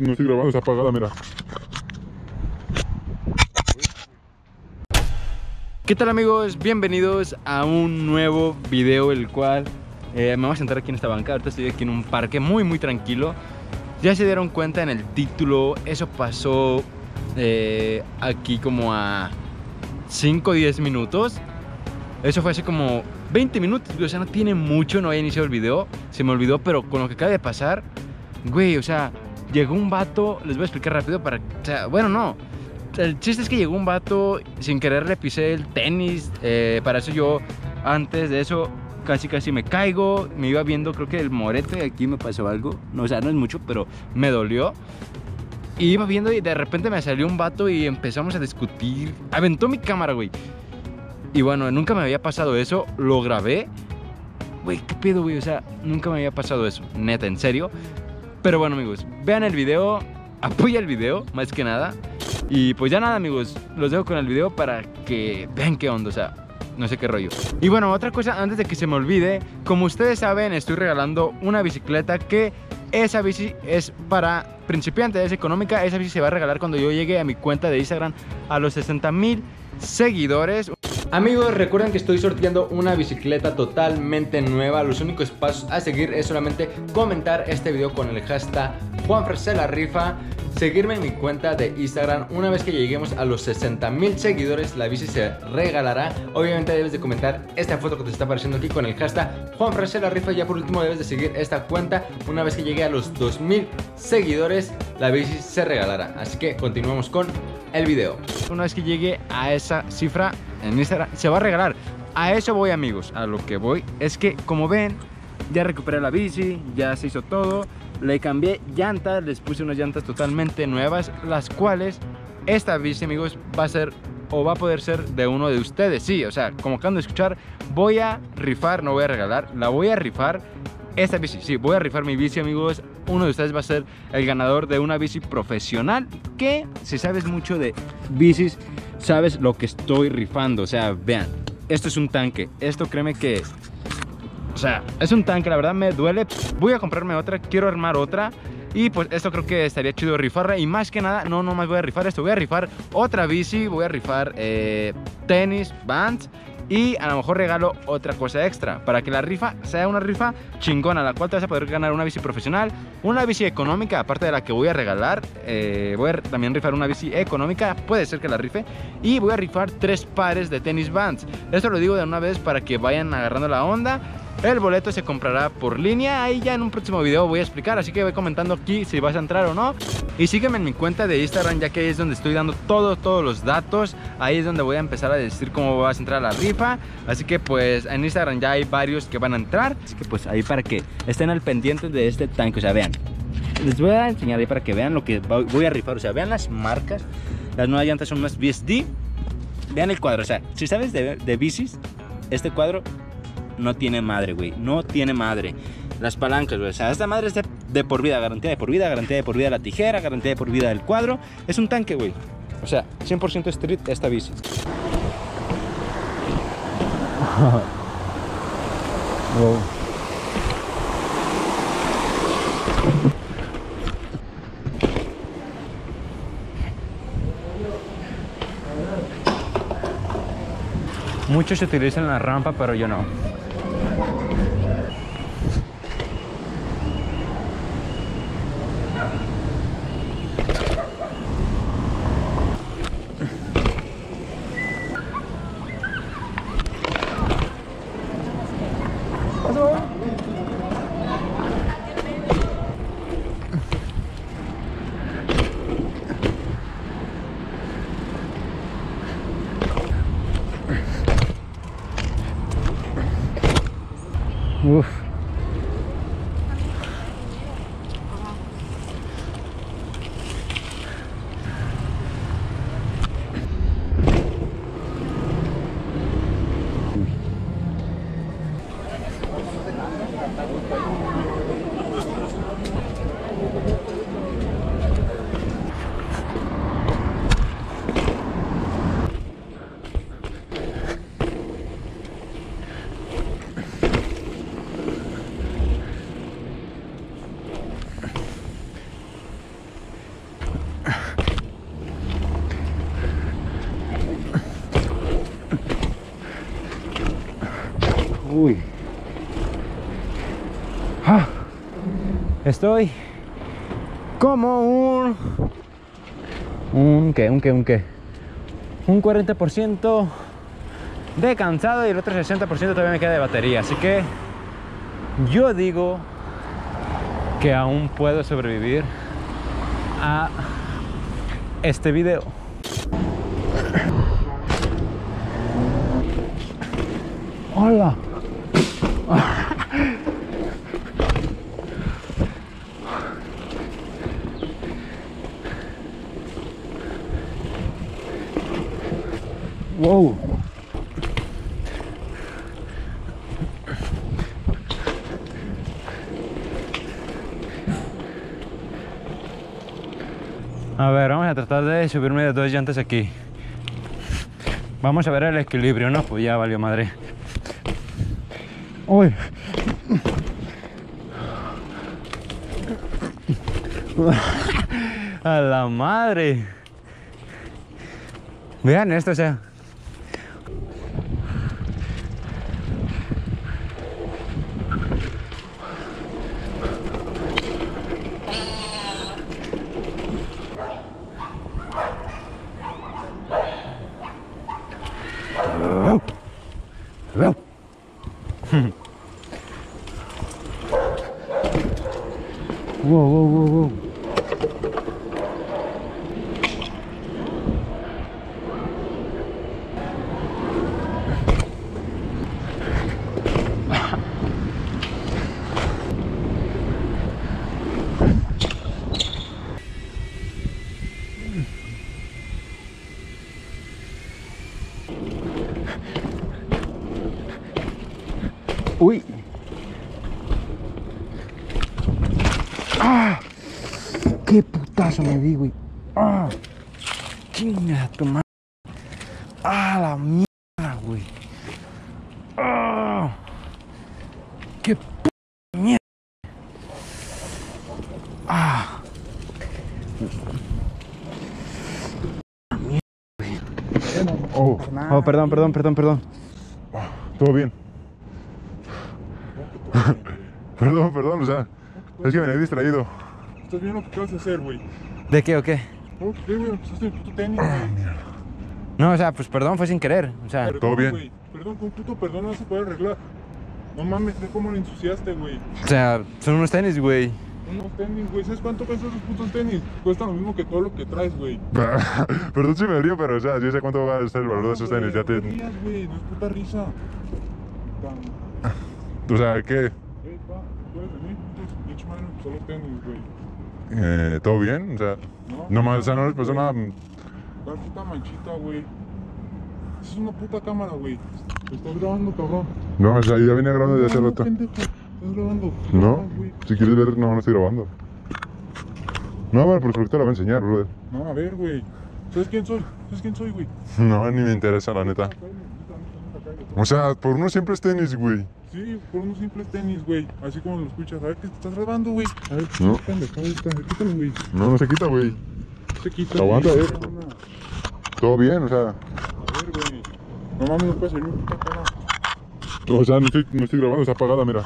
No estoy grabando, está apagada, mira. ¿Qué tal, amigos? Bienvenidos a un nuevo video, el cual me voy a sentar aquí en esta banca. Ahorita estoy aquí en un parque muy tranquilo. Ya se dieron cuenta en el título, eso pasó aquí como a 5 o 10 minutos. Eso fue hace como 20 minutos, o sea, no tiene mucho, no había iniciado el video. Se me olvidó, pero con lo que acaba de pasar, güey, o sea, llegó un vato, les voy a explicar rápido para... O sea, bueno, no. El chiste es que llegó un vato, sin querer le pisé el tenis, para eso yo antes de eso casi me caigo, me iba viendo creo que el morete y aquí me pasó algo, no, o sea, no es mucho, pero me dolió. Y iba viendo y de repente me salió un vato y empezamos a discutir, aventó mi cámara, güey. Y bueno, nunca me había pasado eso, lo grabé, güey, qué pedo, güey, o sea, nunca me había pasado eso, neta, en serio. Pero bueno, amigos, vean el video, apoya el video, más que nada. Y pues ya nada, amigos, los dejo con el video para que vean qué onda, o sea, no sé qué rollo. Y bueno, otra cosa antes de que se me olvide, como ustedes saben, estoy regalando una bicicleta que esa bici es para principiantes, es económica. Esa bici se va a regalar cuando yo llegue a mi cuenta de Instagram a los 60,000 seguidores. Amigos, recuerden que estoy sorteando una bicicleta totalmente nueva. Los únicos pasos a seguir es solamente comentar este video con el hashtag JuanFerSeLaRifa, seguirme en mi cuenta de Instagram. Una vez que lleguemos a los 60,000 seguidores, la bici se regalará. Obviamente debes de comentar esta foto que te está apareciendo aquí con el hashtag JuanFerSeLaRifa. Ya por último debes de seguir esta cuenta. Una vez que llegue a los 2,000 seguidores, la bici se regalará. Así que continuamos con el video. Una vez que llegue a esa cifra en Instagram, se va a regalar. A eso voy, amigos, a lo que voy es que, como ven, ya recuperé la bici, ya se hizo todo. Le cambié llantas, les puse unas llantas totalmente nuevas, las cuales esta bici, amigos, va a ser o va a poder ser de uno de ustedes. Sí, o sea, como acaban de escuchar, voy a rifar, no voy a regalar, la voy a rifar. Esta bici, sí, voy a rifar mi bici, amigos. Uno de ustedes va a ser el ganador de una bici profesional, que si sabes mucho de bicis, sabes lo que estoy rifando. O sea, vean, esto es un tanque. Esto, créeme que, o sea, es un tanque, la verdad me duele. Voy a comprarme otra, quiero armar otra. Y pues esto creo que estaría chido rifarla. Y más que nada, no más voy a rifar esto. Voy a rifar otra bici, voy a rifar tenis, bands. Y a lo mejor regalo otra cosa extra, para que la rifa sea una rifa chingona, la cual te vas a poder ganar una bici profesional, una bici económica, aparte de la que voy a regalar. Voy a también rifar una bici económica, puede ser que la rife. Y voy a rifar 3 pares de tenis Vans. Esto lo digo de una vez para que vayan agarrando la onda. El boleto se comprará por línea, ahí ya en un próximo video voy a explicar. Así que voy comentando aquí si vas a entrar o no. Y sígueme en mi cuenta de Instagram, ya que ahí es donde estoy dando todos los datos. Ahí es donde voy a empezar a decir cómo vas a entrar a la rifa. Así que pues en Instagram ya hay varios que van a entrar. Así que pues ahí para que estén al pendiente de este tanque. O sea, vean, les voy a enseñar ahí para que vean lo que voy a rifar. O sea, vean las marcas. Las nuevas llantas son unas BSD. Vean el cuadro, o sea, si sabes de bicis, este cuadro no tiene madre, güey. No tiene madre. Las palancas, güey, o sea, esta madre es de por vida. Garantía de por vida, garantía de por vida la tijera, garantía de por vida del cuadro. Es un tanque, güey. O sea, 100% street esta bici. Wow. Muchos se utilizan la rampa, pero yo no. Uy. Ah, estoy como un 40% de cansado y el otro 60% todavía me queda de batería, así que yo digo que aún puedo sobrevivir a este video. Hola. Wow. A ver, vamos a tratar de subirme de dos llantas aquí. Vamos a ver el equilibrio, ¿no? Pues ya valió madre. Uy. A la madre. Vean esto, o sea. Wow, wow, wow, wow. Uy. ¡Ah! ¡Qué putazo me di, güey! ¡Ah! ¡Chinga tu madre! ¡Ah, la mierda, güey! ¡Ah! ¡Qué puta mierda! ¡Ah! ¡Mierda, güey! Oh, perdón. Todo bien. Perdón, o sea... Es que me he distraído. Estás viendo lo que vas a hacer, güey. ¿De qué o qué? No, ¿qué, güey? Empezaste en tu tenis, güey. No, o sea, pues perdón, fue sin querer. O sea, perdón, todo bien. Wey. Perdón, con puto perdón no vas a poder arreglar. No mames, ve cómo lo ensuciaste, güey. O sea, son unos tenis, güey. Unos tenis, güey. ¿Sabes cuánto pesan esos putos tenis? Cuestan lo mismo que todo lo que traes, güey. Perdón si me río, pero o sea, yo sé cuánto va a ser el valor de esos tenis. Ya te rías, güey. No es puta risa. O sea, ¿qué? ¿Puedes venir? Pinche madre me empezó los tenis, güey. ¿Todo bien? O sea, nomás, o sea, no les pasó nada. La puta manchita, güey. Es una puta cámara, güey. Estás grabando, cabrón. No, o sea, ya vine grabando desde hace rato. Estás grabando. No, si quieres ver, no estoy grabando. No, bueno, porque te lo voy a enseñar, brother. No, a ver, güey. ¿Sabes quién soy? Güey? No, ni me interesa, la neta. O sea, por uno siempre es tenis, güey. Sí, por unos simples tenis, güey. Así como lo escuchas. A ver, ¿qué te estás grabando, güey? A ver, no. Quítalo, güey. No, no se quita, güey. Se quita. Aguanta, a ver. Todo bien, o sea. A ver, güey. No mames, no puede salir un puta cara. O sea, no estoy grabando, está apagada, mira.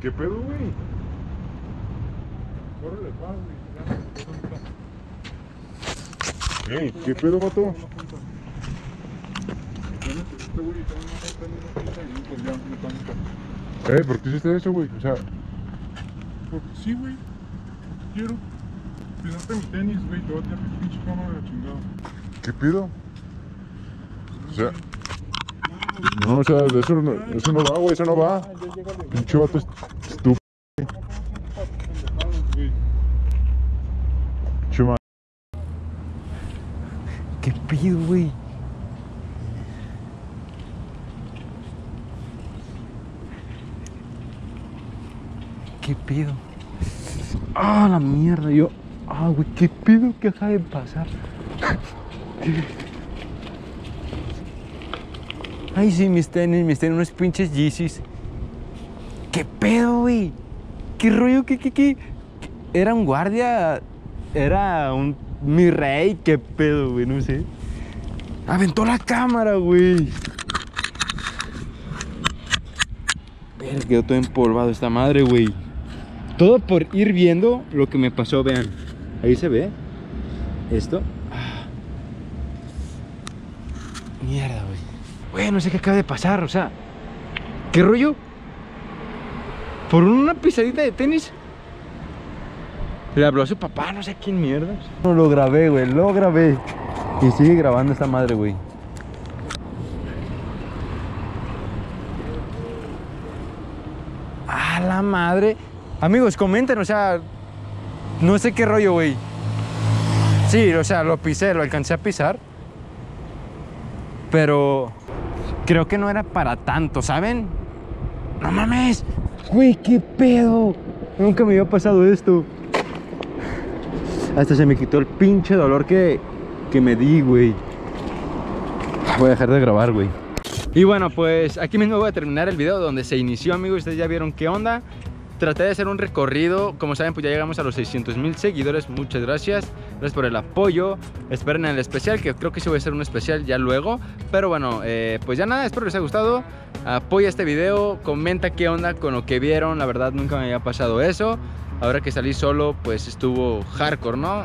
¿Qué pedo, güey? Córrele, paz, güey. Ey, ¿qué pedo, vato? ¿Por qué hiciste eso, güey? O sea... Porque sí, güey. Quiero. Pisaste mis tenis, güey. Te voy a tirar mi pinche cámara de la chingada. ¿Qué pido? O sea... No, o sea, eso no va, güey. Eso no va. Pinche vato estúpido. Chuma. ¿Qué pido, güey? ¿Qué pido? ¡Ah, la mierda! Yo... ¡Ah, güey! ¿Qué pido que acaba de pasar? ¡Ay, sí! Mis tenis, unos pinches Yeezys. ¿Qué pedo, güey? ¿Qué rollo? ¿Qué? ¿Era un guardia? ¿Era mi rey? ¿Qué pedo, güey? No sé. Aventó la cámara, güey. Pero quedó todo empolvado esta madre, güey. Todo por ir viendo lo que me pasó, vean. Ahí se ve esto. Ah. Mierda, güey. Güey, no sé qué acaba de pasar, o sea. ¿Qué rollo? Por una pisadita de tenis le habló a su papá, no sé quién mierda. No lo grabé, güey, lo grabé. Y sigue grabando esta madre, güey. ¡Ah, la madre! Amigos, comenten, o sea, no sé qué rollo, güey. Sí, o sea, lo pisé, lo alcancé a pisar. Pero creo que no era para tanto, ¿saben? ¡No mames! ¡Güey, qué pedo! Nunca me había pasado esto. Hasta se me quitó el pinche dolor que me di, güey. Voy a dejar de grabar, güey. Y bueno, pues aquí mismo voy a terminar el video donde se inició, amigos. Ustedes ya vieron qué onda. Traté de hacer un recorrido. Como saben, pues ya llegamos a los 600,000 seguidores. Muchas gracias. Gracias por el apoyo. Esperen el especial, que creo que sí voy a hacer un especial ya luego. Pero bueno, pues ya nada. Espero les haya gustado. Apoya este video. Comenta qué onda con lo que vieron. La verdad, nunca me había pasado eso. Ahora que salí solo, pues estuvo hardcore, ¿no?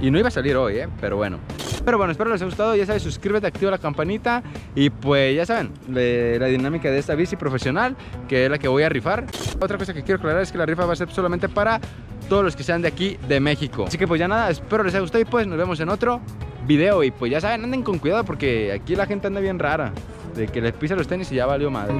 Y no iba a salir hoy, pero bueno. Pero bueno, espero les haya gustado. Ya sabes, suscríbete, activa la campanita. Y pues ya saben, la dinámica de esta bici profesional, que es la que voy a rifar. Otra cosa que quiero aclarar es que la rifa va a ser solamente para todos los que sean de aquí, de México. Así que pues ya nada, espero les haya gustado y pues nos vemos en otro video. Y pues ya saben, anden con cuidado porque aquí la gente anda bien rara. De que les pisa los tenis y ya valió madre.